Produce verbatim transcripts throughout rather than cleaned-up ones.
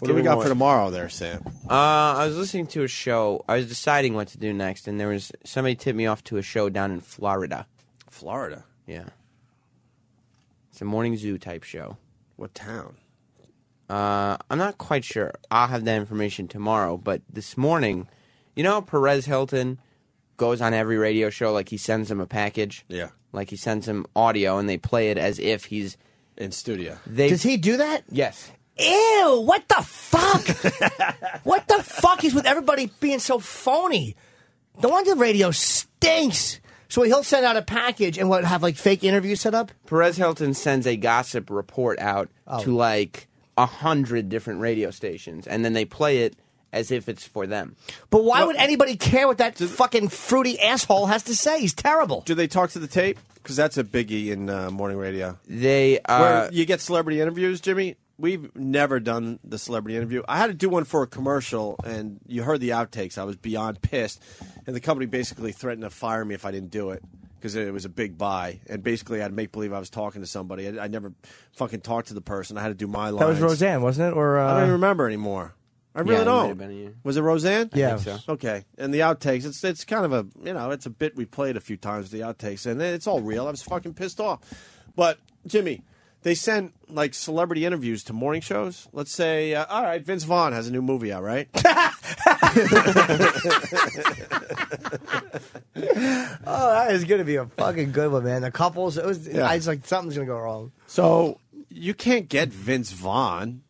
What do we got one. for tomorrow there, Sam? Uh, I was listening to a show. I was deciding what to do next, and there was somebody tipped me off to a show down in Florida. Florida? Yeah. It's a morning zoo type show. What town? Uh, I'm not quite sure. I'll have that information tomorrow. But this morning, you know, Perez Hilton goes on every radio show like he sends them a package. Yeah. Like he sends them audio, and they play it as if he's in studio. They... Does he do that? Yes. Ew, what the fuck? What the fuck is with everybody being so phony? No wonder the radio stinks. So he'll send out a package and what, have like fake interviews set up? Perez Hilton sends a gossip report out oh. to like a hundred different radio stations, and then they play it as if it's for them. But why well, would anybody care what that fucking fruity asshole has to say? He's terrible. Do they talk to the tape? Because that's a biggie in uh, morning radio. They uh, Where you get celebrity interviews, Jimmy? We've never done the celebrity interview. I had to do one for a commercial, and you heard the outtakes. I was beyond pissed, and the company basically threatened to fire me if I didn't do it because it was a big buy. And basically, I'd make believe I was talking to somebody. I, I never fucking talked to the person. I had to do my lines. That was Roseanne, wasn't it? Or uh... I don't even remember anymore. I really yeah, don't. It was it Roseanne? Yeah. I think so. Okay. And the outtakes. It's it's kind of a you know it's a bit we played a few times. The outtakes, and it's all real. I was fucking pissed off. But Jimmy. They send, like, celebrity interviews to morning shows. Let's say, uh, all right, Vince Vaughn has a new movie out, right? Oh, that is going to be a fucking good one, man. The couples, it was, yeah. I was like, something's going to go wrong. So you can't get Vince Vaughn.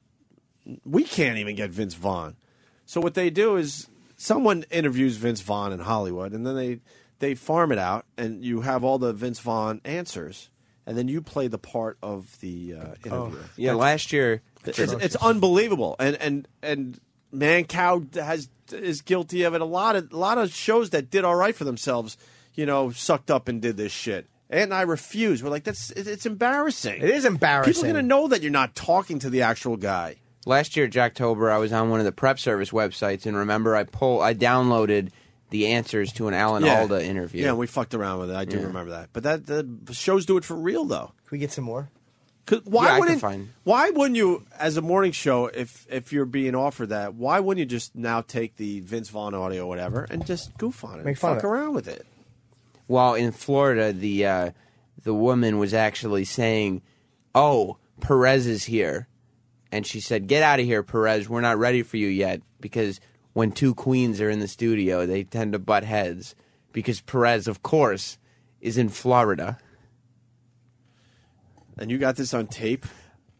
We can't even get Vince Vaughn. So what they do is someone interviews Vince Vaughn in Hollywood, and then they, they farm it out, and you have all the Vince Vaughn answers. And then you play the part of the uh, interviewer. Oh, yeah, last year it's, it's unbelievable, and and and Mancow has is guilty of it. A lot of a lot of shows that did all right for themselves, you know, sucked up and did this shit. And I refuse. We're like, that's it, it's embarrassing. It is embarrassing. People are gonna know that you're not talking to the actual guy. Last year, Jocktober, I was on one of the prep service websites, and remember, I pull, I downloaded. The answers to an Alan yeah. Alda interview. Yeah, we fucked around with it. I do yeah. remember that. But that the shows do it for real, though. Can we get some more? Why yeah, wouldn't? Find... Why wouldn't you, as a morning show, if if you're being offered that, why wouldn't you just now take the Vince Vaughn audio, or whatever, and just goof on it, Make fun fuck of it. around with it? Well, in Florida, the uh, the woman was actually saying, "Oh, Perez is here," and she said, "Get out of here, Perez. We're not ready for you yet," because. When two queens are in the studio, they tend to butt heads because Perez, of course, is in Florida. And you got this on tape?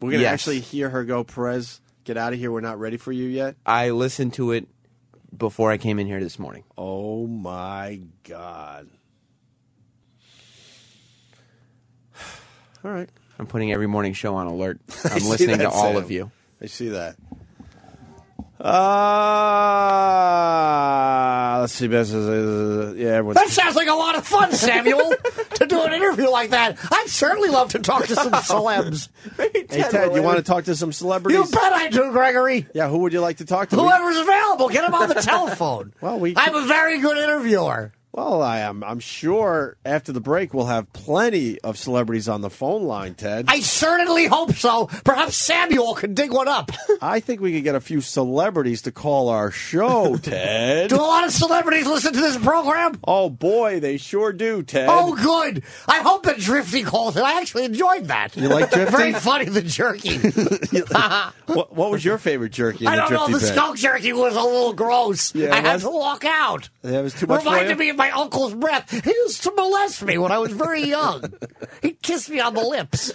We're going to yes. actually hear her go, Perez, get out of here. We're not ready for you yet? I listened to it before I came in here this morning. Oh, my God. All right. I'm putting every morning show on alert. I'm listening that, to all Sam. of you. I see that. Uh, let's see. Yeah, that sounds like a lot of fun, Samuel, to do an interview like that. I'd certainly love to talk to some celebs. Hey, Ted, Ted you want to talk to some celebrities? You bet I do, Gregory. Yeah, who would you like to talk to? Whoever's available. Get him on the telephone. Well, we... I'm a very good interviewer. Well, I am. I'm sure after the break we'll have plenty of celebrities on the phone line, Ted. I certainly hope so. Perhaps Samuel can dig one up. I think we could get a few celebrities to call our show, Ted. Do a lot of celebrities listen to this program? Oh, boy, they sure do, Ted. Oh, good. I hope that Drifty calls it. I actually enjoyed that. You like Drifty? Very funny, the jerky. what, what was your favorite jerky in I the Drifty I don't know. The bed? Skunk jerky was a little gross. Yeah, I had to walk out. That was too much Reminded for you? Me of my uncle's breath. He used to molest me when I was very young. He kissed me on the lips.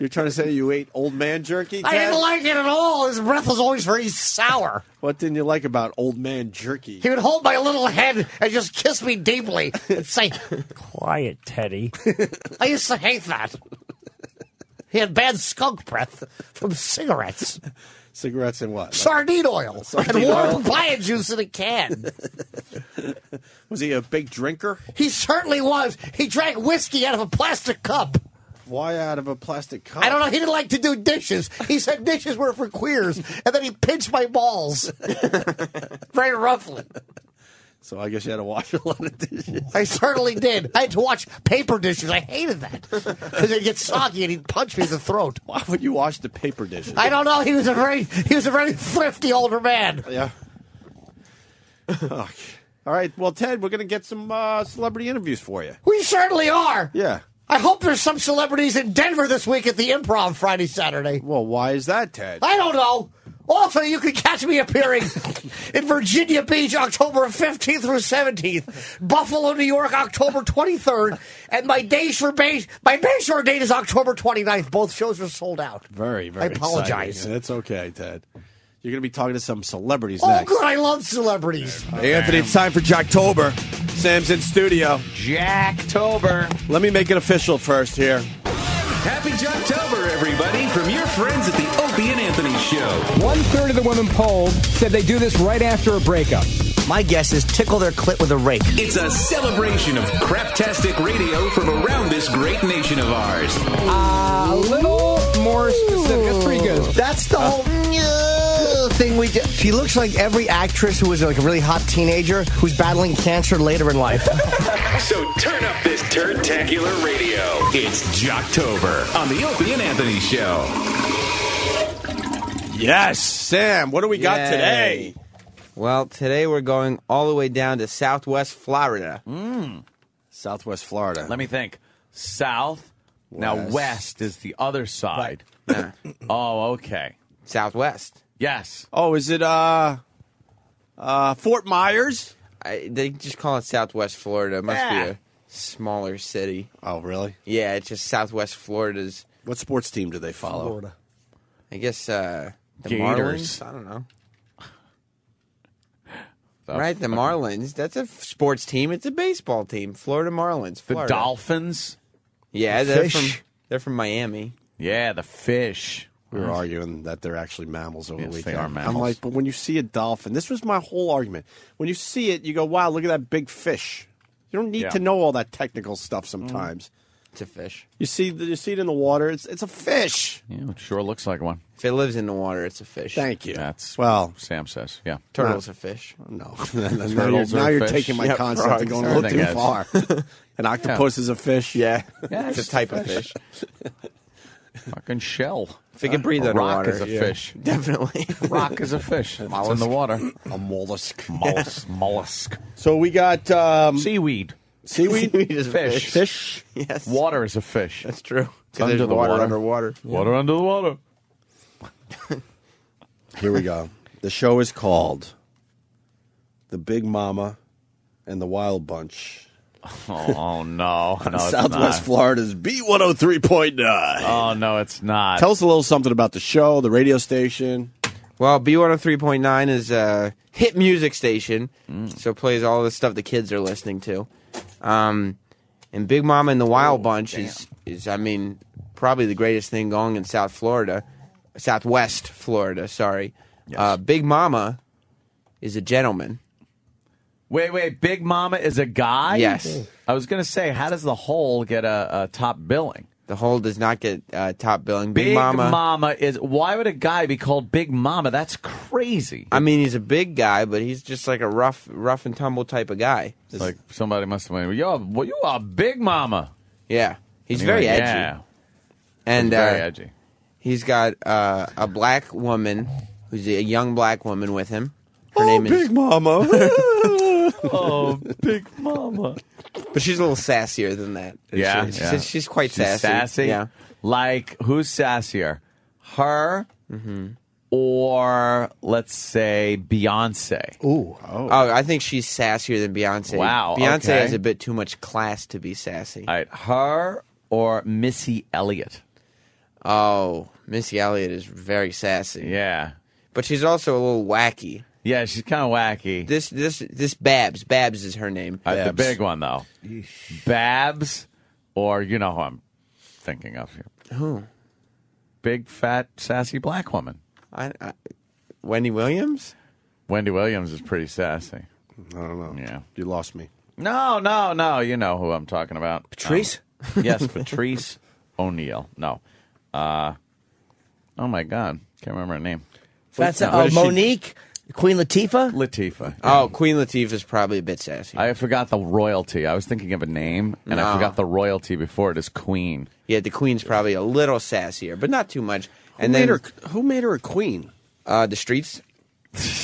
You're trying to say you ate old man jerky, Ted? I didn't like it at all. His breath was always very sour. What didn't you like about old man jerky? He would hold my little head and just kiss me deeply and say, quiet, Teddy. I used to hate that. He had bad skunk breath from cigarettes. Cigarettes and what? Sardine oil. Sardine and warm oil. Papaya juice in a can. Was he a big drinker? He certainly was. He drank whiskey out of a plastic cup. Why out of a plastic cup? I don't know. He didn't like to do dishes. He said dishes were for queers. And then he pinched my balls. Very roughly. So I guess you had to wash a lot of dishes. I certainly did. I had to wash paper dishes. I hated that. Because it'd get soggy and he'd punch me in the throat. Why would you wash the paper dishes? I don't know. He was a very he was a very thrifty older man. Yeah. Okay. All right. Well, Ted, we're going to get some uh, celebrity interviews for you. We certainly are. Yeah. I hope there's some celebrities in Denver this week at the Improv Friday, Saturday. Well, why is that, Ted? I don't know. Also, you can catch me appearing in Virginia Beach, October fifteenth through seventeenth. Buffalo, New York, October twenty-third. And my days for Bay, my Bayshore date is October twenty-ninth. Both shows are sold out. Very, very I apologize. It's okay, Ted. You're going to be talking to some celebrities oh, next. Oh, good. I love celebrities. Hey, Anthony, it's time for Jocktober. Sam's in studio. Jocktober. Let me make it official first here. Happy Jocktober, everybody, from your friends at the Opie and Anthony Show. One-third of the women polled said they do this right after a breakup. My guess is tickle their clit with a rake. It's a celebration of craptastic radio from around this great nation of ours. A little more specific. That's pretty good. That's the whole... thing we do. She looks like every actress who was like a really hot teenager who's battling cancer later in life. So turn up this turntacular radio. It's Jocktober on the Opie and Anthony Show. Yes, Sam, what do we Yay. got today? Well, today we're going all the way down to Southwest Florida. Mm. Southwest Florida. Let me think. South. West. Now west is the other side. Right. Oh, okay. Southwest. Yes. Oh, is it uh, uh, Fort Myers? I, they just call it Southwest Florida. It must yeah. be a smaller city. Oh, really? Yeah, it's just Southwest Florida's. What sports team do they follow? Florida. I guess uh, the Gators. Marlins. I don't know. That's right, the Marlins. That's a sports team. It's a baseball team. Florida Marlins. Florida. The Dolphins. Yeah, the they're fish. from they're from Miami. Yeah, the fish. We were arguing that they're actually mammals over yes, the weekend. They are mammals. I'm like, but when you see a dolphin, this was my whole argument. When you see it, you go, wow, look at that big fish. You don't need yeah. to know all that technical stuff sometimes. Mm. It's a fish. You see the, you see it in the water, it's it's a fish. Yeah, it sure looks like one. If it lives in the water, it's a fish. Thank you. That's well, what Sam says. Yeah. Turtles uh, are fish. No. Turtles now you're, now are you're fish. taking my yeah, concept frogs, and going a little too is. far. An octopus yeah. is a fish. Yeah. yeah it's, it's a type fish. of fish. Fucking shell. If it can breathe uh, underwater. Rock is a yeah. fish. Definitely. Rock is a fish. It's mollusk. in the water. A mollusk. Mollusk. Mollusk. So we got... Um, seaweed. Seaweed? Seaweed is fish. Fish? Yes. Water is a fish. That's true. Under the water. water. Underwater. Yeah. Water under the water. Here we go. The show is called The Big Mama and the Wild Bunch. Oh, oh no. no Southwest not. Florida's B one oh three point nine. Oh, no, it's not. Tell us a little something about the show, the radio station. Well, B one oh three point nine is a hit music station, mm. so it plays all the stuff the kids are listening to. Um, and Big Mama and the Wild oh, Bunch is, is, I mean, probably the greatest thing going in South Florida. Southwest Florida, sorry. Yes. Uh, Big Mama is a gentleman. Wait, wait, Big Mama is a guy? Yes. I was going to say, how does the Hole get a, a top billing? The Hole does not get uh, top billing. Big, big Mama, Mama is... Why would a guy be called Big Mama? That's crazy. I mean, he's a big guy, but he's just like a rough rough and tumble type of guy. It's like somebody must have been, yo, well, you are Big Mama. Yeah. He's anyway, very edgy. Yeah. And, he's very uh, edgy. He's got uh, a black woman, who's a young black woman with him. Her oh, name is... Big Mama. Oh, Big Mama. But she's a little sassier than that. Yeah, she? yeah. She's, she's quite she's sassy. sassy. Yeah. Like, who's sassier? Her mm-hmm. or, let's say, Beyonce? Ooh. Oh. oh, I think she's sassier than Beyonce. Wow. Beyonce okay. has a bit too much class to be sassy. All right. Her or Missy Elliott? Oh, Missy Elliott is very sassy. Yeah. But she's also a little wacky. Yeah, she's kind of wacky. This this this Babs. Babs is her name. Uh, the big one, though. Eesh. Babs, or you know who I'm thinking of here. Who? Big, fat, sassy black woman. I, I, Wendy Williams? Wendy Williams is pretty sassy. I don't know. Yeah. You lost me. No, no, no. You know who I'm talking about. Patrice? Um, yes, Patrice O'Neal. No. Uh, oh, my God. Can't remember her name. That's, uh, oh, Monique? She? Queen Latifah? Latifah. Yeah. Oh, Queen Latifah's probably a bit sassy. I forgot the royalty. I was thinking of a name, and no. I forgot the royalty before it is Queen. Yeah, the Queen's probably a little sassier, but not too much. Who, and made, then, her, who made her a queen? Uh, the streets.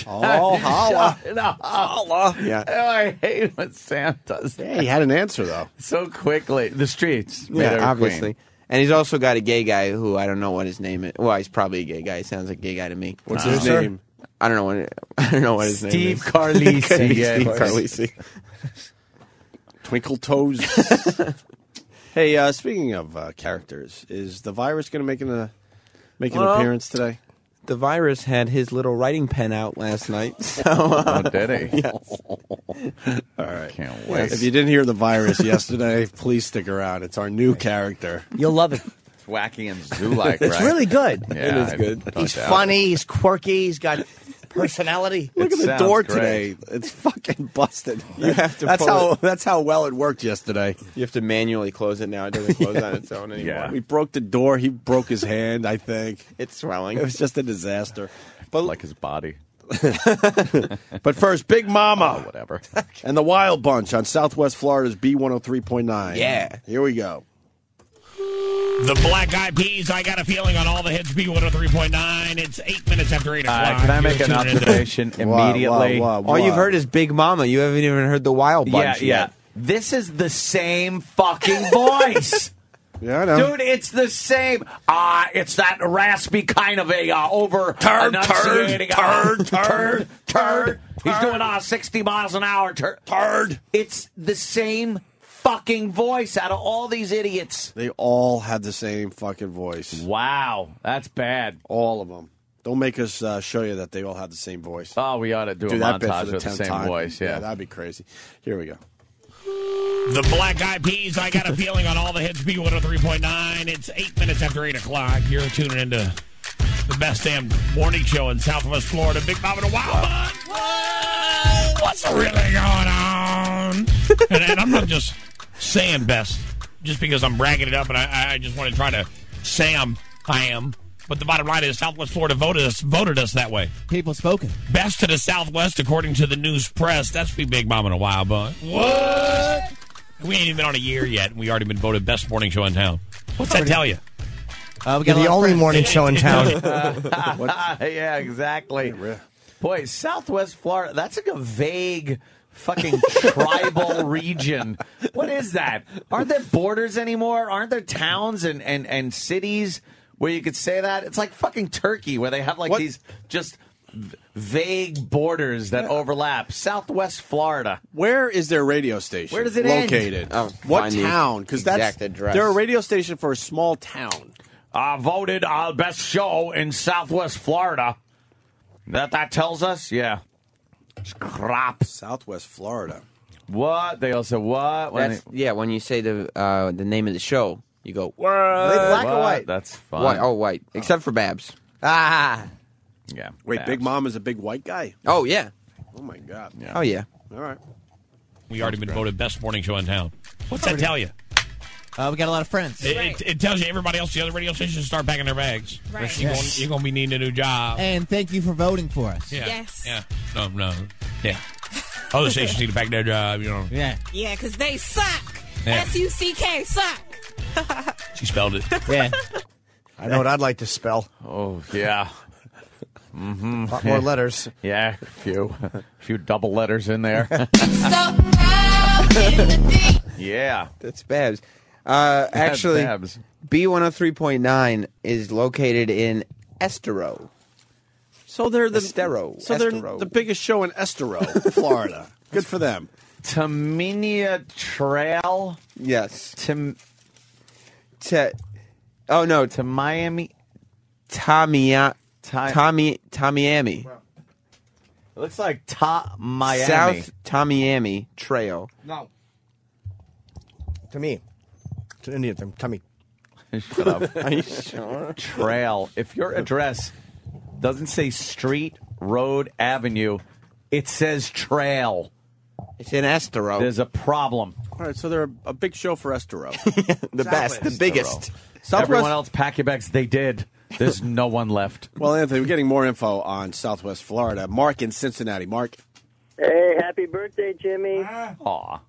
Oh, holla. No, holla. Yeah. Oh, I hate when Sam does that. Yeah, he had an answer, though. So quickly. The streets. Made yeah, obviously. Queen. And he's also got a gay guy who I don't know what his name is. Well, he's probably a gay guy. He sounds like a gay guy to me. What's uh, his name? I don't know what, I don't know what his Steve name is. Carlisi. Steve Carlisi. Steve Carlisi. Twinkle toes. Hey, uh, speaking of uh, characters, is the virus going to make an, uh, make an well, appearance today? The virus had his little writing pen out last night. So, uh, oh, did he? Yes. All right. Can't wait. If you didn't hear the virus yesterday, please stick around. It's our new character. You'll love it. It's wacky and zoo-like, right? It's really good. Yeah, it is good. He's funny. He's quirky. He's got personality. Look at the door today. It's fucking busted. You have to that's how it. That's how well it worked yesterday. You have to manually close it now. It doesn't close yeah. on its own anymore. Yeah. We broke the door. He broke his hand, I think. It's swelling. It was just a disaster. But like his body. But first, Big Mama. Oh, whatever. And the Wild Bunch on Southwest Florida's B one oh three point nine. Yeah. Here we go. The Black Eyed Peas, I Got a Feeling on all the hits, B one oh three point nine. It's eight minutes after eight o'clock. Uh, can I make You're an observation immediately? Wow, wow, wow, wow. All you've heard is Big Mama. You haven't even heard the Wild Bunch yeah, yet. Yeah. This is the same fucking voice. Yeah, I know. Dude, it's the same. Uh, it's that raspy kind of a uh, over turd, enunciating. Turd, turd, turd, turd. He's doing uh, sixty miles an hour. Turd. Turd. It's the same fucking voice out of all these idiots. They all have the same fucking voice. Wow, that's bad. All of them. Don't make us uh, show you that they all have the same voice. Oh, we ought to do, do a that montage with the same time. voice. Yeah. yeah, that'd be crazy. Here we go. The Black Eyed Peas, I Got a Feeling on all the hits, B one oh three point nine. It's eight minutes after eight o'clock. You're tuning into the best damn morning show in Southwest Florida. Big Mama and the Wild Bunch. What? What's really going on? and, and I'm not just saying best just because I'm bragging it up, and I, I just want to try to say I'm, I am. But the bottom line is Southwest Florida voted us voted us that way. People spoken. Best to the Southwest, according to the news press. That's me, Big Mama and a Wild Bunch. What? We ain't even been on a year yet, and we already been voted best morning show in town. What's that tell you? Uh, we got the only morning show in town. uh, yeah, exactly. Boy, Southwest Florida, that's like a vague fucking tribal region. What is that? Aren't there borders anymore? Aren't there towns and, and, and cities where you could say that? It's like fucking Turkey where they have like what? these just vague borders that yeah. overlap. Southwest Florida. Where is their radio station? Where does it located? End? Oh, what town? Because that's address. They're a radio station for a small town. Uh, voted our best show in Southwest Florida. That that tells us? Yeah. Crap. Southwest Florida. What? They also what? When That's, they, yeah, when you say the uh, the name of the show, you go, what? Black what? or white? That's fine. White, oh, white. Oh. Except for Babs. Ah. Yeah. Wait, Babs. Big Mom is a big white guy? Oh, yeah. Oh, my God. Yeah. Oh, yeah. All right. We Sounds already been great. voted best morning show in town. What's that tell you? Uh, we got a lot of friends. It, right. it, it tells you everybody else, the other radio stations, start packing their bags. Right. You're yes. going gonna to be needing a new job. And thank you for voting for us. Yeah. Yes. Yeah. No, no. Yeah. Other stations need to pack their job, you know. Yeah. Yeah, because they suck. Yeah. S U C K, suck. She spelled it. Yeah. I know what I'd like to spell. Oh, yeah. Mm-hmm. A lot more yeah. letters. Yeah, a few, a few double letters in there. So proud in the deep. Yeah. That's Babs. Uh, actually, B one oh three point nine is located in Estero. So they're the Estero. So Estero. they're the biggest show in Estero, Florida. Good for them. Tamiami Trail. Yes. Tam. T- oh no, to Miami. Tamia. Tommy. Tamiami. Wow. It looks like Ta Miami. South Tamiami Trail. No. To me. It's an Indian thing. Tummy. Shut up. Are you sure? Trail. If your address doesn't say street, road, avenue, it says trail. It's in Estero. There's a problem. All right, so they're a big show for Estero. the Southwest. best, the biggest. Southwest. Everyone else pack your bags. They did. There's no one left. Well, Anthony, we're getting more info on Southwest Florida. Mark in Cincinnati. Mark. Hey, happy birthday, Jimmy. Aw.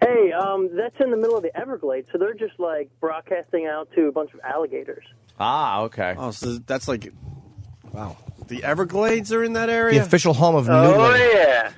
Hey, um, that's in the middle of the Everglades, so they're just, like, broadcasting out to a bunch of alligators. Ah, okay. Oh, so that's like, wow. The Everglades are in that area? The official home of noodling. Oh, yeah.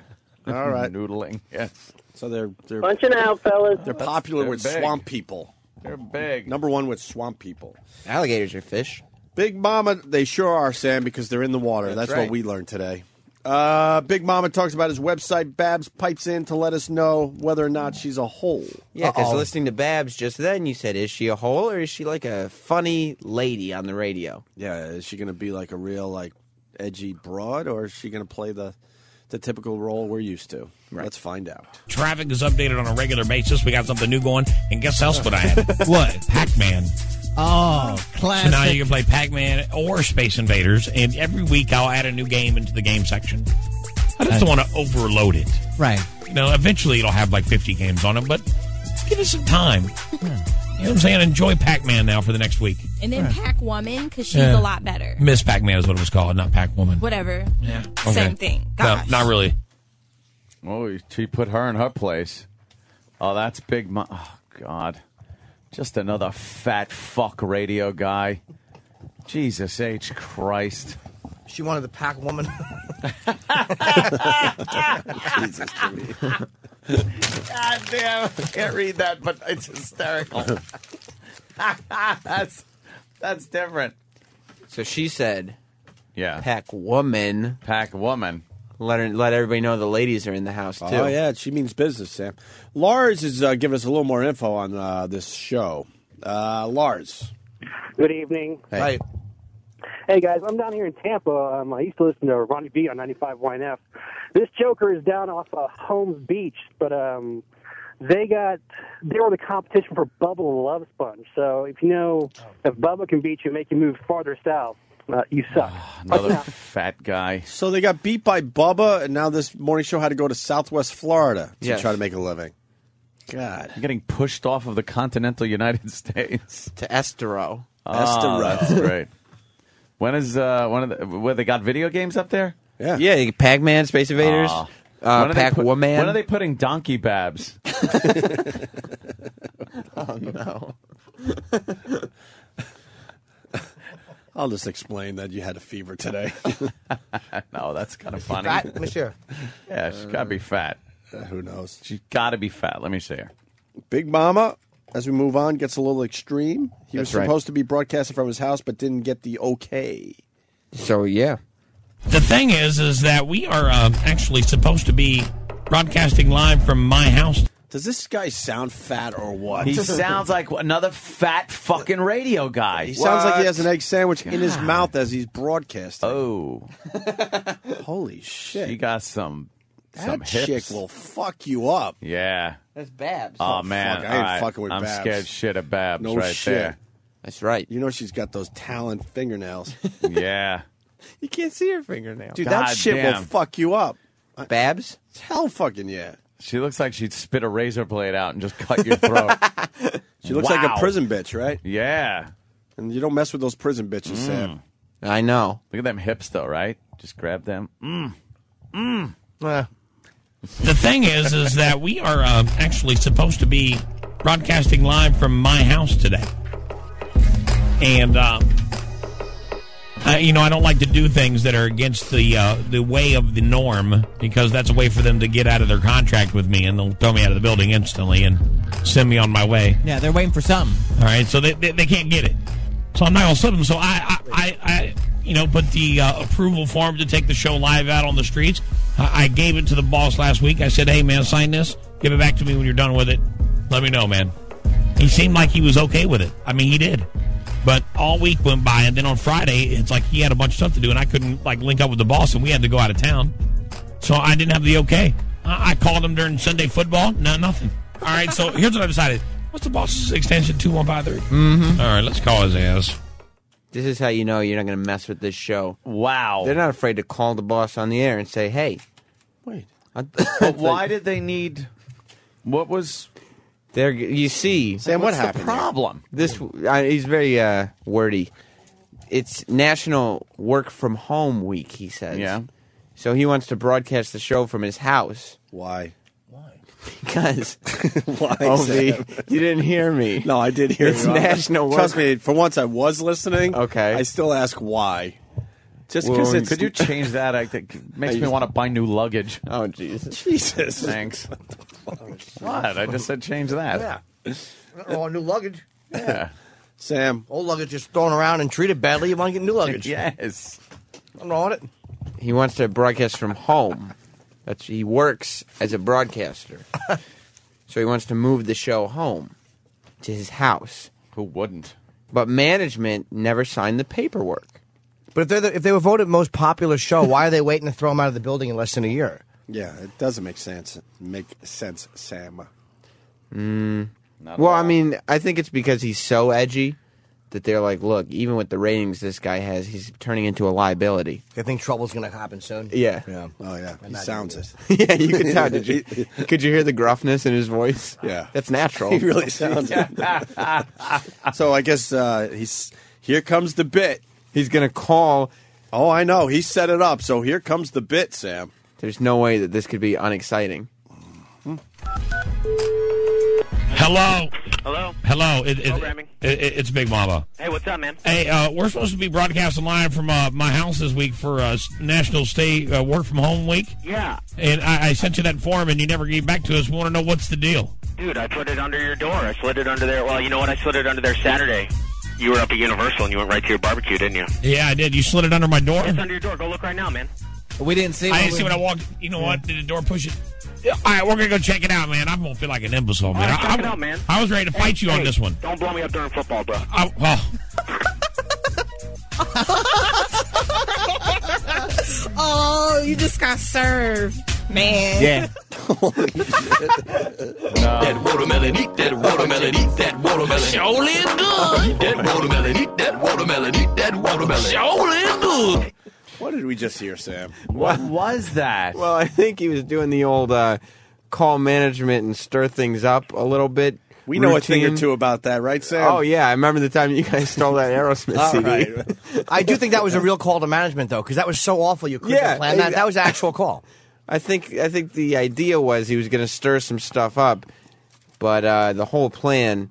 All right. Noodling, yes. So they're... they're punching out, fellas. They're popular they're with big. swamp people. They're big. Number one with swamp people. Alligators are fish. Big Mama, they sure are, Sam, because they're in the water. That's, that's right. What we learned today. Uh, Big Mama talks about his website. Babs pipes in to let us know whether or not she's a hole. Yeah, because listening to Babs just then, you said, is she a hole or is she like a funny lady on the radio? Yeah, is she going to be like a real like edgy broad or is she going to play the... the typical role we're used to. Right. Let's find out. Traffic is updated on a regular basis. We got something new going. And guess else what I had? What? Pac-Man. Oh, classic. So now you can play Pac-Man or Space Invaders. And every week I'll add a new game into the game section. I just don't want to overload it. Right. You know, eventually it'll have like fifty games on it, but give it some time. Yeah. You know what I'm saying? Enjoy Pac-Man now for the next week. And then right. Pac-Woman, because she's yeah. a lot better. Miss Pac-Man is what it was called, not Pac-Woman. Whatever. Yeah. Okay. Same thing. Gosh. No, not really. Oh, she put her in her place. Oh, that's Big Mom. Oh, God. Just another fat fuck radio guy. Jesus H. Christ. She wanted the Pac-Woman. Jesus, Jimmy. God damn, I can't read that, but it's hysterical. that's that's different. So she said, "Yeah, Pac woman, Pac woman." Let her, let everybody know the ladies are in the house too. Oh yeah, she means business, Sam. Lars is uh, giving us a little more info on uh, this show. Uh, Lars, good evening. Hey. Hi. Hey guys, I'm down here in Tampa. Um, I used to listen to Ronnie B on ninety-five Y N F. This joker is down off uh, Holmes Beach, but um, they got they were the competition for Bubba the Love Sponge. So if you know if Bubba can beat you, make you move farther south, uh, you suck. Oh, another fat guy. So they got beat by Bubba, and now this morning show had to go to Southwest Florida to yes. try to make a living. God, I'm getting pushed off of the continental United States to Estero. Oh, Estero, that's great. When is uh one of the where they got video games up there? Yeah, yeah, Pac-Man, Space Invaders, uh, uh, Pac-Woman. When are they putting Donkey Babs? Oh no! I'll just explain that you had a fever today. No, that's kind of funny. Fat, Monsieur. Yeah, she's got to be fat. Uh, who knows? She's got to be fat. Let me see her. Big Mama. As we move on, gets a little extreme. He That's was supposed right. to be broadcasting from his house, but didn't get the okay. So, yeah. The thing is, is that we are uh, actually supposed to be broadcasting live from my house. Does this guy sound fat or what? He sounds like another fat fucking radio guy. He what? sounds like he has an egg sandwich God. in his mouth as he's broadcasting. Oh. Holy shit. He got some... That Some chick hips. will fuck you up. Yeah. That's Babs. Oh, oh man. Fuck. I ain't right. fucking with I'm Babs. I'm scared shit of Babs no right shit. there. That's right. You know she's got those talon fingernails. Yeah. You can't see her fingernails. Dude, God that shit damn. will fuck you up. Babs? Hell fucking yeah. She looks like she'd spit a razor blade out and just cut your throat. She looks wow. like a prison bitch, right? Yeah. And you don't mess with those prison bitches, mm. Sam. I know. Look at them hips, though, right? Just grab them. Mmm. Mmm. Uh. The thing is, is that we are uh, actually supposed to be broadcasting live from my house today. And, uh, I, you know, I don't like to do things that are against the uh, the way of the norm because that's a way for them to get out of their contract with me and they'll throw me out of the building instantly and send me on my way. Yeah, they're waiting for something. All right, so they, they, they can't get it. So I'm not going to slip them. So I, I, I, I you know, put the uh, approval form to take the show live out on the streets. I gave it to the boss last week. I said, hey, man, sign this. Give it back to me when you're done with it. Let me know, man. He seemed like he was okay with it. I mean, he did. But all week went by, and then on Friday, it's like he had a bunch of stuff to do, and I couldn't, like, link up with the boss, and we had to go out of town. So I didn't have the okay. I, I called him during Sunday football. No, nothing. All right, so here's what I decided. What's the boss's extension? two one five three Mm-hmm. All right, let's call his ass. This is how you know you're not going to mess with this show. Wow. They're not afraid to call the boss on the air and say, hey. Wait. But why did they need... What was... There, you see, Sam. What's what happened? The problem. There? This uh, he's very uh, wordy. It's National Work From Home Week. He says. Yeah. So he wants to broadcast the show from his house. Why? Why? Because. Why? Obi, you didn't hear me. No, I did hear you. It's National Work. Trust me. For once, I was listening. Okay. I still ask why. Just because it's... Could you change that? I think it makes me want to buy new luggage. Oh, Jesus. Jesus. Thanks. What? I just said change that. Yeah. Oh, new luggage. Yeah. yeah. Sam. Old luggage is thrown around and treated badly. You want to get new luggage. Yes. I'm on it. He wants to broadcast from home. That's, he works as a broadcaster. So he wants to move the show home to his house. Who wouldn't? But management never signed the paperwork. But if they're the, if they were voted most popular show, why are they waiting to throw them out of the building in less than a year? Yeah, it doesn't make sense. Make sense, Sam. Mm. Well, I mean, I think it's because he's so edgy that they're like, look, even with the ratings this guy has, he's turning into a liability. I think trouble's going to happen soon. Yeah. yeah. Oh, yeah. He sounds it. yeah, you can tell. Did you, could you hear the gruffness in his voice? Yeah. That's natural. He really sounds it. So I guess uh, he's here comes the bit. He's going to call. Oh, I know. He set it up. So here comes the bit, Sam. There's no way that this could be unexciting. Hmm. Hello. Hello. Hello. It, it, Programming. It, it, it's Big Mama. Hey, what's up, man? Hey, uh, we're supposed to be broadcasting live from uh, my house this week for uh, National Stay uh, Work From Home Week. Yeah. And I, I sent you that form, and you never gave back to us. We want to know what's the deal. Dude, I put it under your door. I slid it under there. Well, you know what? I slid it under there Saturday. You were up at Universal and you went right to your barbecue, didn't you? Yeah, I did. You slid it under my door? It's under your door. Go look right now, man. We didn't see it. I didn't we... see when I walked. You know yeah. what? Did the door push it? Yeah. All right, we're going to go check it out, man. I won't feel like an imbecile, man. All right, check I, it I, out, man. I was ready to fight hey, you hey, on this one. Don't blow me up during football, bro. I, oh. oh, you just got served, man. Yeah. Holy shit. That watermelon, eat that watermelon, eat that watermelon. Surely is good. Eat that watermelon, eat that watermelon, eat that watermelon. Surely is good. What did we just hear, Sam? What was that? Well, I think he was doing the old uh, call management and stir things up a little bit. We know routine. A thing or two about that, right, Sam? Oh, yeah. I remember the time you guys stole that Aerosmith All C D. Right. I do think that was a real call to management, though, because that was so awful you couldn't yeah, plan that. I, that was an actual call. I think I think the idea was he was going to stir some stuff up, but uh, the whole plan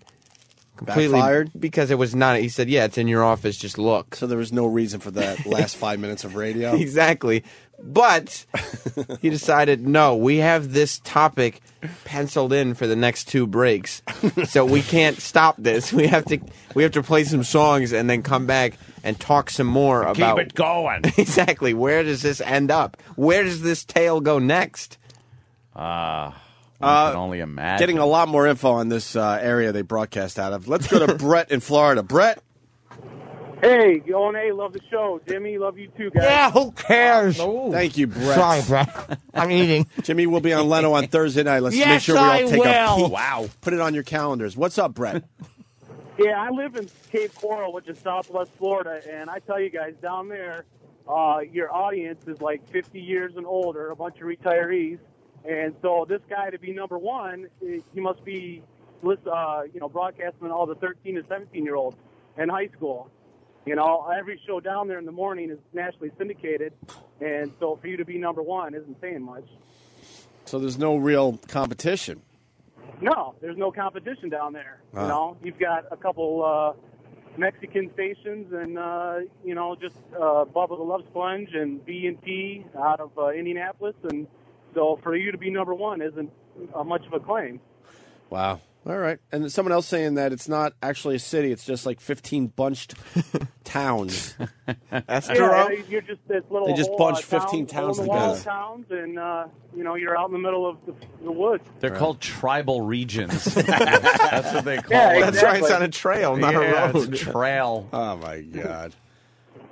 completely backfired because it was not. He said, "Yeah, it's in your office. Just look." So there was no reason for that last five minutes of radio. Exactly, but he decided, no, we have this topic penciled in for the next two breaks, so we can't stop this. We have to we have to play some songs and then come back and talk some more about... Keep it going. Exactly. Where does this end up? Where does this tale go next? Uh, I uh, can only imagine. Getting a lot more info on this uh, area they broadcast out of. Let's go to Brett in Florida. Brett? Hey, going A, love the show. Jimmy, love you too, guys. Yeah, who cares? Ooh. Thank you, Brett. Sorry, Brett. I'm eating. Jimmy will be on Leno on Thursday night. Let's yes, make sure we all I take will. a peek. Wow. Put it on your calendars. What's up, Brett? Yeah, I live in Cape Coral, which is southwest Florida, and I tell you guys, down there, uh, your audience is like fifty years and older, a bunch of retirees, and so this guy to be number one, it, he must be, uh, you know, broadcasting all the thirteen to seventeen year olds in high school. You know, every show down there in the morning is nationally syndicated, and so for you to be number one isn't saying much. So there's no real competition. No, there's no competition down there. You uh, know, you've got a couple uh, Mexican stations, and uh, you know, just uh, Bubba the Love Sponge and B and T out of uh, Indianapolis, and so for you to be number one isn't uh, much of a claim. Wow. All right, and someone else saying that it's not actually a city; it's just like fifteen bunched towns. That's yeah, true. You're just this little. They just whole, bunched uh, fifteen towns, towns together. Towns, and uh, you know you're out in the middle of the, the woods. They're right. called tribal regions. That's what they call. Yeah, exactly. That's right. It's on a trail, not yeah, a road. It's a trail. Oh my God.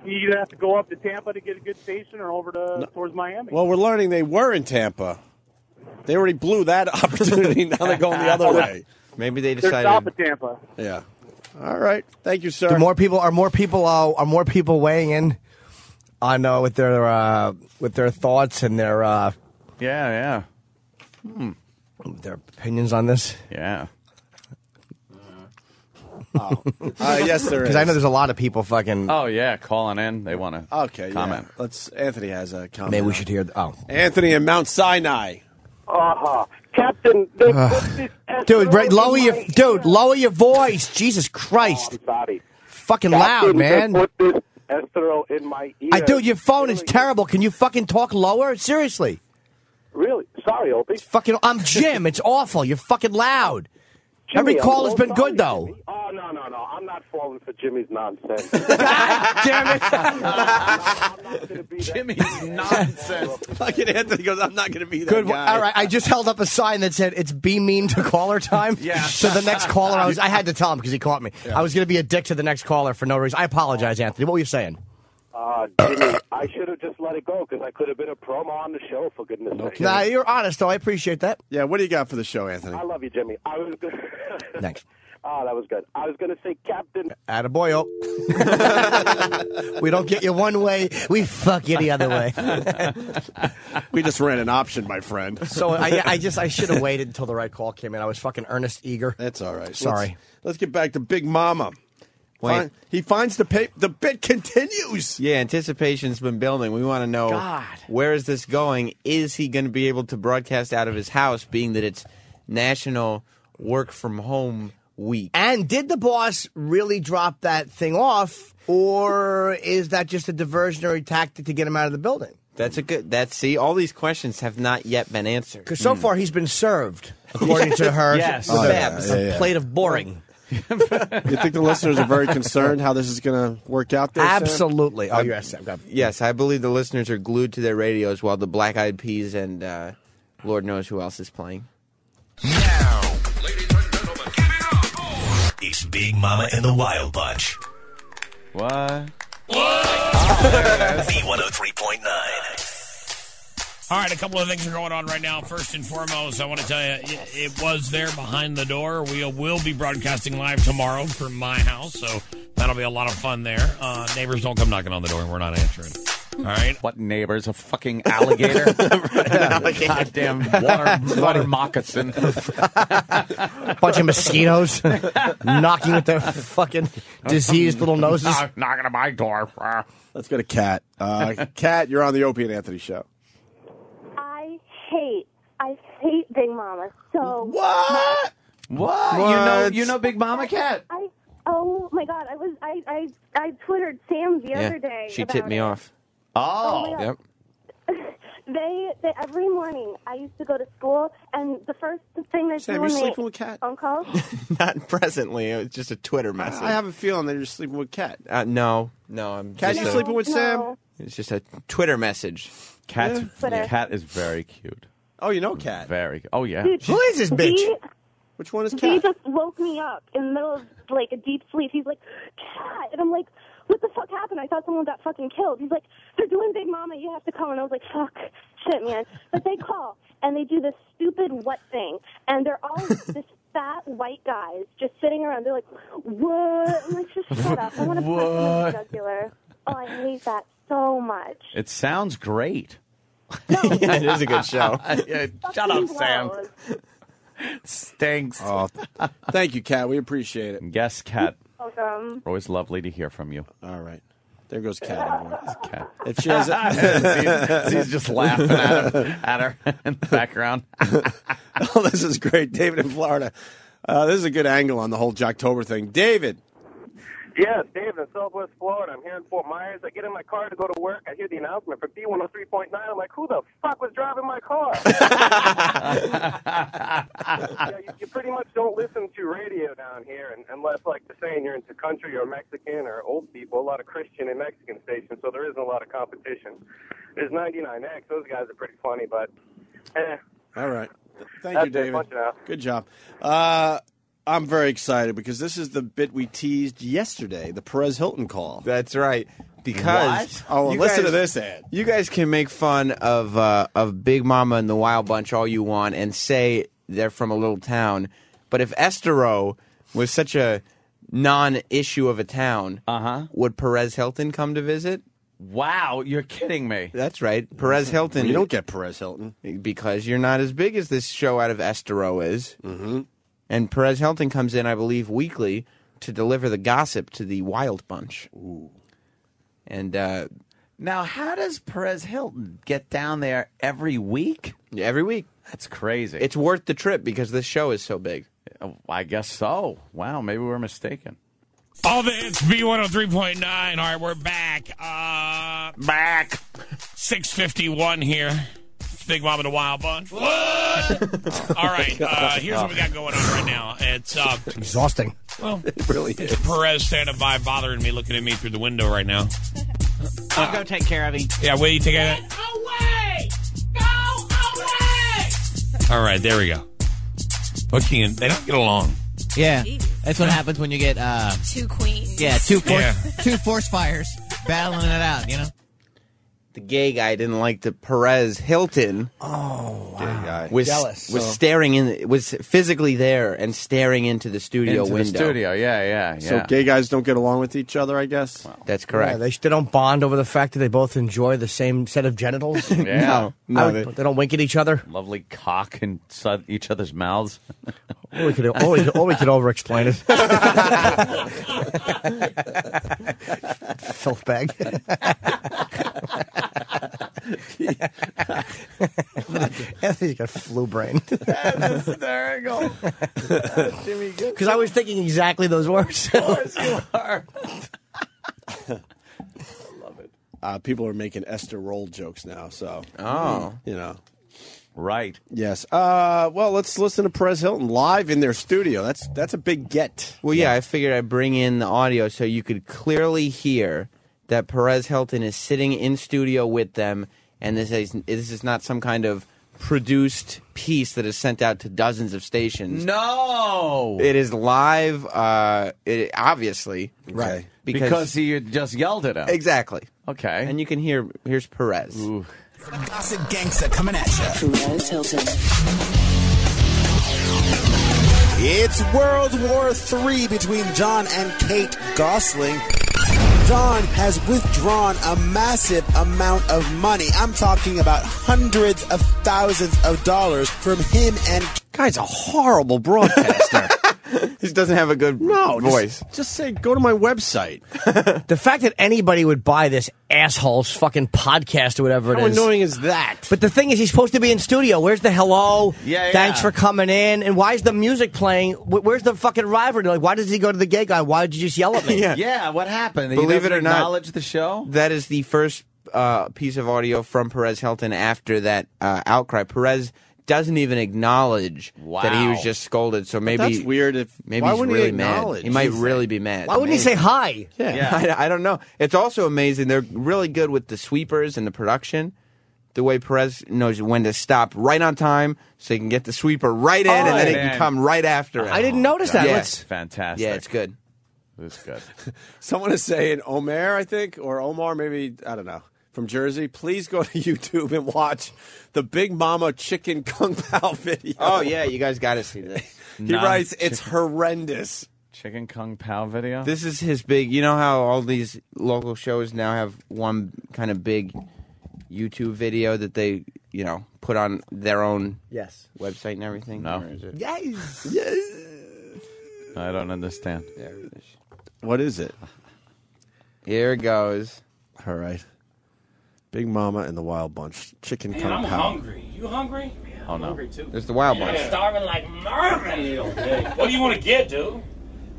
You either have to go up to Tampa to get a good station, or over to no. towards Miami. Well, we're learning they were in Tampa. They already blew that opportunity. Now they're going the other way. Maybe they decided. They're top of Tampa. Yeah. All right. Thank you, sir. Do more people are more people uh, are more people weighing in on uh, with their uh, with their thoughts and their uh, yeah yeah hmm. their opinions on this. Yeah. Oh, uh, yes, there is. Because I know there's a lot of people fucking. Oh yeah, calling in. They want to. Okay, comment. Yeah. Let's. Anthony has a comment. Maybe we should hear. The, oh, Anthony in Mount Sinai. Uh huh. Captain, they uh, put this dude, right, lower your head. dude, lower your voice. Jesus Christ! Oh, I'm sorry. Fucking Captain, loud, man. They put this Estero in my ear. I, dude, your phone is terrible. Can you fucking talk lower? Seriously. Really? Sorry, Opie. It's fucking. I'm Jim. It's awful. You're fucking loud. Jimmy, every call has been sorry, good, though. Jimmy. Oh, no, no, no. I'm not falling for Jimmy's nonsense. God damn it. I'm not, I'm not gonna be Jimmy's that nonsense. Fucking Anthony goes, I'm not going to be that good guy. All right. I just held up a sign that said, it's be mean to caller time. Yeah. So the next caller, I was, I had to tell him because he caught me. Yeah. I was going to be a dick to the next caller for no reason. I apologize, Anthony. What were you saying? Uh, Jimmy, I should have just let it go because I could have been a promo on the show, for goodness okay. sake. Nah, you're honest, though. I appreciate that. Yeah, what do you got for the show, Anthony? I love you, Jimmy. I was gonna... Thanks. Oh, that was good. I was going to say, Captain... Attaboyo. We don't get you one way. We fuck you the other way. We just ran an option, my friend. So I, I just, I should have waited until the right call came in. I was fucking Ernest Eager. That's all right. Sorry. Let's, let's get back to Big Mama. Find, he finds the paper. The bit continues. Yeah, anticipation's been building. We want to know, God, where is this going? Is he going to be able to broadcast out of his house, being that it's National Work From Home Week? And did the boss really drop that thing off, or is that just a diversionary tactic to get him out of the building? That's a good. That's see, all these questions have not yet been answered. Because so mm. far he's been served, according to her. Yes, oh, yeah, yeah, yeah. a plate of boring. You think the listeners are very concerned how this is going to work out there, absolutely. Sam? Oh, yes, Sam. Yes, I believe the listeners are glued to their radios while the Black Eyed Peas and uh, Lord knows who else is playing. Now, ladies and gentlemen, give it up. Oh. It's Big Mama and the Wild Bunch. What? What? Oh, B one oh three point nine. All right, a couple of things are going on right now. First and foremost, I want to tell you, it, it was there behind the door. We will be broadcasting live tomorrow from my house, so that'll be a lot of fun there. Uh, neighbors, don't come knocking on the door. We're not answering. All right? What neighbors? A fucking alligator? An goddamn water, water moccasin. Bunch of mosquitoes knocking with their fucking diseased little noses. Knocking at my door. Let's go to Kat. Uh, Kat, you're on the Opie and Anthony show. Hate. I hate Big Mama. So what? What? What? You know, you know Big Mama, Cat? I oh my God! I was I I I Twittered Sam the yeah. other day. She tipped me it. off. Oh, oh yep. They, they every morning I used to go to school, and the first thing they do when they sleeping with Cat on call. Not presently. It was just a Twitter message. Uh, I have a feeling that you're sleeping with Cat. Uh, no, no, I'm. Cat, you sleeping with no. Sam? It's just a Twitter message. Cat, yeah. Cat is very cute. Oh, you know Cat. Very. Oh, yeah. Dude, who is this bitch? He, Which one is Cat? He just woke me up in the middle of like a deep sleep. He's like, Cat, and I'm like, what the fuck happened? I thought someone got fucking killed. He's like, they're doing Big Mama. You have to call. And I was like, fuck, shit, man. But they call and they do this stupid what thing, and they're all this fat white guys just sitting around. They're like, what? I'm like, just shut up. I want to punch my jugular. Oh, I hate that so much. It sounds great. No. Yeah, it is a good show. Yeah, shut up, Sam. Stinks. Oh, thank you, Kat. We appreciate it. Yes, Kat. Welcome. Always lovely to hear from you. All right. There goes Kat. Kat. If she has a she's, she's just laughing at, him, at her in the background. Oh, this is great. David in Florida. Uh, this is a good angle on the whole Jocktober thing. David. Yes, Dave in Southwest Florida. I'm here in Fort Myers. I get in my car to go to work. I hear the announcement for B one oh three point nine. I'm like, who the fuck was driving my car? Yeah, you, you pretty much don't listen to radio down here, and, unless, like the saying, you're into country or Mexican or old people, a lot of Christian and Mexican stations, so there isn't a lot of competition. There's ninety-nine X. Those guys are pretty funny, but eh. All right. Thank That's you, David. Good job. Uh... I'm very excited because this is the bit we teased yesterday, the Perez Hilton call. That's right. Because oh, well, listen guys, to this ad. You guys can make fun of uh, of Big Mama and the Wild Bunch all you want and say they're from a little town, but if Estero was such a non-issue of a town, uh-huh. would Perez Hilton come to visit? Wow, you're kidding me. That's right. Perez Hilton. Well, you don't get Perez Hilton. Because you're not as big as this show out of Estero is. Mm-hmm. And Perez Hilton comes in, I believe, weekly to deliver the gossip to the Wild Bunch. Ooh. And uh, now, how does Perez Hilton get down there every week? Yeah, every week. That's crazy. It's worth the trip because this show is so big. I guess so. Wow, maybe we're mistaken. All the hits, B one oh three point nine. All right, we're back. Uh, back. six fifty-one here. Big Mama and the Wild Bunch. What? All right, uh, here's what we got going on right now. It's, uh, it's exhausting. Well, it really is. Perez standing by, bothering me, looking at me through the window right now. I'll uh, go take care of him. Yeah, will you take care of it? Go away! Go away! All right, there we go. Bookie and they don't get along. Yeah, jeez. That's what happens when you get uh, two queens. Yeah, two force, yeah. two force fires battling it out. You know, the gay guy didn't like the Perez Hilton. Oh, wow. Gay guy. Was jealous. Was so. staring in. Was physically there and staring into the studio into window. The studio, yeah, yeah, yeah. So gay guys don't get along with each other, I guess. Wow. That's correct. Yeah, they, they don't bond over the fact that they both enjoy the same set of genitals. Yeah. no, no they, they don't wink at each other. Lovely cock inside each other's mouths. Or we could, or we could, or we could over-explain it. Filth bag. Anthony's got flu brain. That's hysterical. Because I was thinking exactly those words. Of course you are. I love it. Uh, people are making Esther Roll jokes now, so. Oh. You know. Right. Yes. Uh, well, let's listen to Perez Hilton live in their studio. That's that's a big get. Well, yeah, yeah, I figured I'd bring in the audio so you could clearly hear that Perez Hilton is sitting in studio with them, and this is, this is not some kind of produced piece that is sent out to dozens of stations. No! It is live, uh, it, obviously. Right. Because, because he just yelled at him. Exactly. Okay. And you can hear, here's Perez. Ooh. From classic gangster coming at you. Perez Hilton. It's World War Three between John and Kate Gosselin. John has withdrawn a massive amount of money. I'm talking about hundreds of thousands of dollars from him and... Guy's a horrible broadcaster. He doesn't have a good no, voice. Just, just say, go to my website. The fact that anybody would buy this asshole's fucking podcast or whatever How it is. How annoying is that? But the thing is, he's supposed to be in studio. Where's the hello? Yeah, Thanks yeah. for coming in. And why is the music playing? Where's the fucking rivalry? Like, why does he go to the gay guy? Why did you just yell at me? yeah. yeah, what happened? Believe it or not. Acknowledge the show? That is the first uh, piece of audio from Perez Hilton after that uh, outcry. Perez... doesn't even acknowledge wow. that he was just scolded, so maybe but that's weird. If maybe why he's wouldn't really he mad, he might really be mad. Why wouldn't maybe. he say hi? Yeah, yeah. I, I don't know. It's also amazing. They're really good with the sweepers and the production. The way Perez knows when to stop right on time, so he can get the sweeper right in, oh, and then man. he can come right after it. I didn't notice that. Yeah. It's fantastic. Yeah, it's good. It's good. Someone is saying Omer, I think, or Omar, maybe I don't know. From Jersey, please go to YouTube and watch the Big Mama Chicken Kung Pao video. Oh, yeah, you guys got to see this. he nah, writes, chicken. It's horrendous. Chicken Kung Pao video? This is his big, you know how all these local shows now have one kind of big YouTube video that they, you know, put on their own yes. website and everything? No. Or is it... Yes. yes. I don't understand. There it is. What is it? Here it goes. All right. Big Mama and the Wild Bunch. Chicken Man, Kung Pao. I'm hungry. You hungry? Yeah, I'm oh, no. hungry, too. There's the Wild Man, Bunch. I'm starving like Marvin. What do you want to get, dude?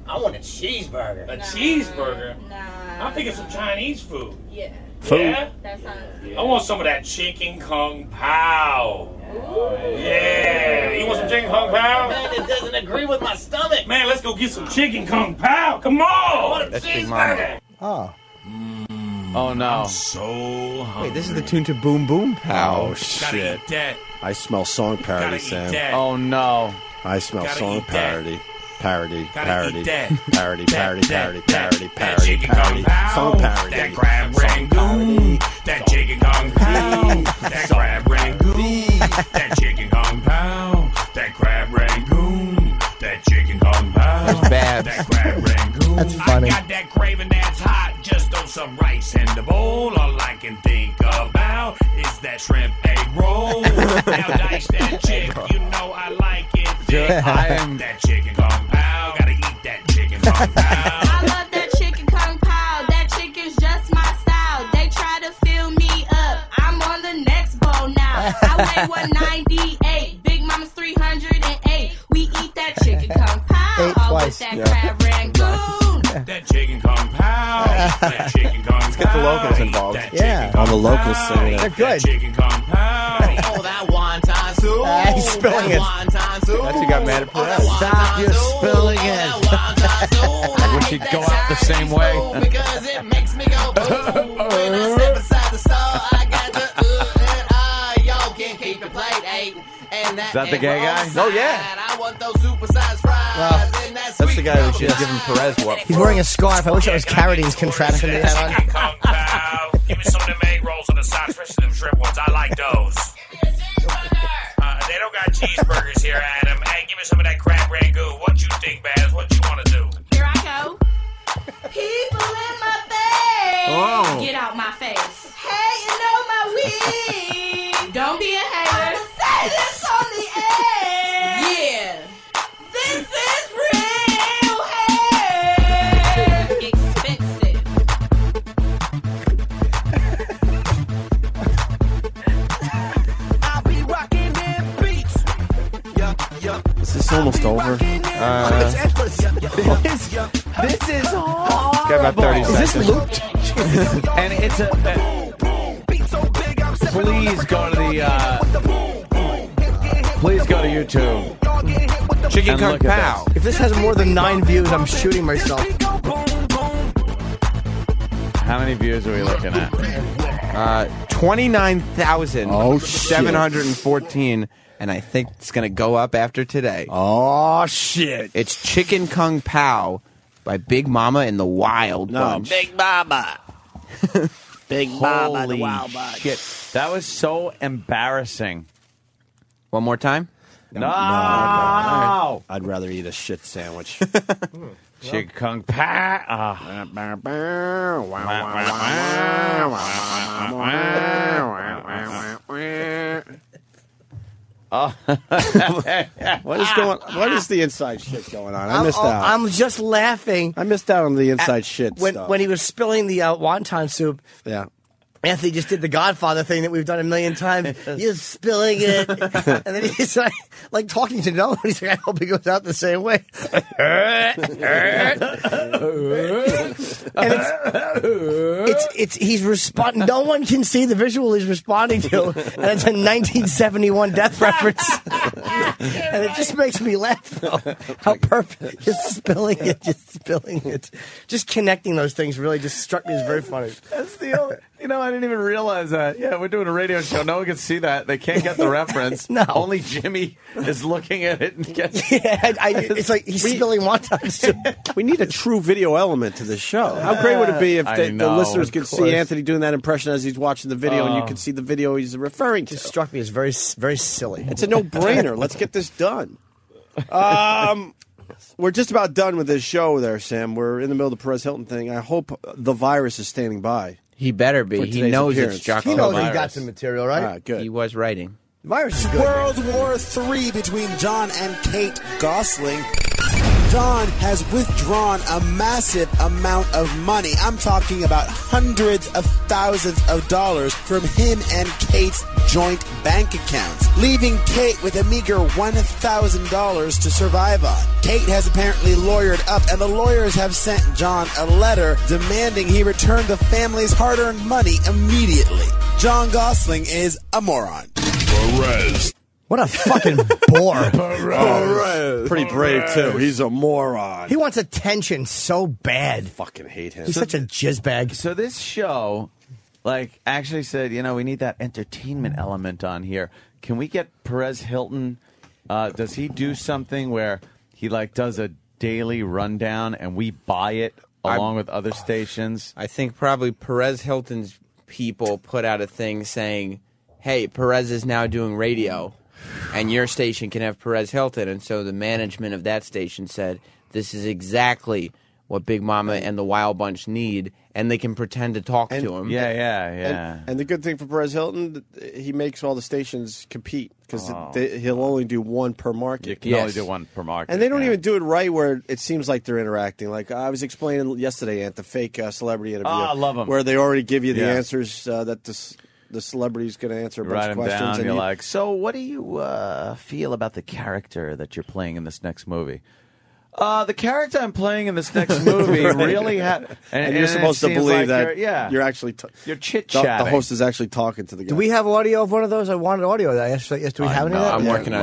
I want a cheeseburger. A nah, cheeseburger? Nah. I'm thinking nah. some Chinese food. Yeah. Food? Yeah? That sounds good. I want some of that Chicken Kung Pao. Ooh. Yeah. You want some Chicken Kung Pao? Man, it doesn't agree with my stomach. Man, let's go get some Chicken Kung Pao. Come on. I want a That's cheeseburger. Oh. Oh, no. I'm so hungry. Wait, this is the tune to Boom Boom Pow. Oh, shit. I smell song parody, Sam. Oh, no. I smell song parody. Parody, parody, parody, parody, parody, parody, parody, parody, song parody. That crab rangoon. That chicken kung pao. That crab rangoon. That chicken kung pao. That crab rangoon. That chicken kung pao. That's bad. That crab rangoon. That's funny. I got that craving that's hot. Just throw some rice in the bowl. All I can think about is that shrimp egg roll. Now dice that chick. You know I like it. Thick. I am that chicken kung pao. Gotta eat that chicken kung I love that chicken kung pao. That chicken's just my style. They try to fill me up. I'm on the next bowl now. I weigh one ninety-eight. Big Mama's three hundred eight. We eat that chicken kung pao. Oh, with that yeah. crab rangoon. That chicken kung pao. That chicken kung pao. Let's get the locals involved. Yeah. All the locals singing it. They're good. That chicken kung pao. Oh, that wonton soup. Uh, he's spilling it. That's who got mad at Perez. Stop, you're spilling it. We should go out the same way. Because it makes me go boom. When I step inside the store, I got the ooh and ah. Y'all can't keep the plate eight. Is that the gay guy? Oh, yeah. I want those super-sized fries. Well, that's the guy who should have given Perez what. He's wearing a scarf. I wish I was carroting his contraption he had on. Give me some of the egg rolls and the socks, especially them shrimp ones. I like those. They don't got cheeseburgers here, Adam. Hey, give me some of that crab ragu. What you think, Baz? What you want to do? Here I go. People in my face. Oh. Get out my face. Hating on my wig. Don't be a hater. I'ma say this on the air. Yeah. This is real hair. Expensive. I'll be rocking them beats. Yup, yup. Is this almost over? Uh, it's endless. This, this is horrible. Got about thirty seconds. Is this looped? And it's a... Uh, please go to the... Uh, please go to YouTube. Chicken Kung Pao. This. If this has more than nine views, I'm shooting myself. How many views are we looking at? Uh, twenty-nine thousand seven hundred fourteen, oh, and I think it's going to go up after today. Oh, shit. It's Chicken Kung Pao by Big Mama and the Wild Bunch. No, Big Mama. Big Mama and the Wild Bunch. Shit. That was so embarrassing. One more time? No! no I'd, rather, I'd rather eat a shit sandwich. Chicken Kung Pao. Oh. What is going? What is the inside shit going on? I missed I'm, out. I'm just laughing. I missed out on the inside At, shit when, stuff. When he was spilling the uh, wonton soup. Yeah. Anthony just did the Godfather thing that we've done a million times. You're spilling it. And then he's like, like talking to no one. He's like, I hope he goes out the same way. And it's, it's, it's, he's responding. No one can see the visual he's responding to. And it's a nineteen seventy-one death reference. And it just makes me laugh, though. How perfect. Just spilling it. Just spilling it. Just connecting those things really just struck me as very funny. That's the only... You know, I didn't even realize that. Yeah, we're doing a radio show. No one can see that. They can't get the reference. No. Only Jimmy is looking at it and gets it. Yeah, I, it's like he's we, spilling wonton soup. We need a true video element to this show. How great would it be if they, know, the listeners could see Anthony doing that impression as he's watching the video, uh, and you could see the video he's referring to? It struck me as very, very silly. It's a no-brainer. Let's get this done. Um... We're just about done with this show there, Sam. We're in the middle of the Perez Hilton thing. I hope the virus is standing by. He better be. He knows appearance. It's Jocktober. He knows he got some material, right? Ah, good. He was writing. The virus is good. World War Three between John and Kate Gosselin. John has withdrawn a massive amount of money. I'm talking about hundreds of thousands of dollars from him and Kate's joint bank accounts, leaving Kate with a meager one thousand dollars to survive on. Kate has apparently lawyered up, and the lawyers have sent John a letter demanding he return the family's hard-earned money immediately. John Gosling is a moron. Perez. What a fucking bore. Perez. Pretty brave, too. He's a moron. He wants attention so bad. I fucking hate him. He's so, such a jizzbag. So this show, like, actually said, you know, we need that entertainment element on here. Can we get Perez Hilton? Uh, does he do something where he, like, does a daily rundown and we buy it along I'm, with other stations? I think probably Perez Hilton's people put out a thing saying, hey, Perez is now doing radio. And your station can have Perez Hilton. And so the management of that station said, this is exactly what Big Mama and the Wild Bunch need, and they can pretend to talk and, to him. Yeah, yeah, yeah. And, and the good thing for Perez Hilton, he makes all the stations compete because oh. he'll only do one per market. You can yes. only do one per market. And they don't yeah. even do it right where it seems like they're interacting. Like I was explaining yesterday at the fake uh, celebrity interview. Oh, I love them. Where they already give you the yeah. answers uh, that this... the celebrity's going to answer a bunch Write of questions. Down, and you're you... like, so what do you uh, feel about the character that you're playing in this next movie? Uh, the character I'm playing in this next movie right. really had... And, and, and you're supposed to believe like that you're, yeah. you're actually... T- you're chit-chatting. The, the host is actually talking to the guy. Do we have audio of one of those? I wanted audio. Did I ask, do we have uh, no, any of that? I'm yeah. working on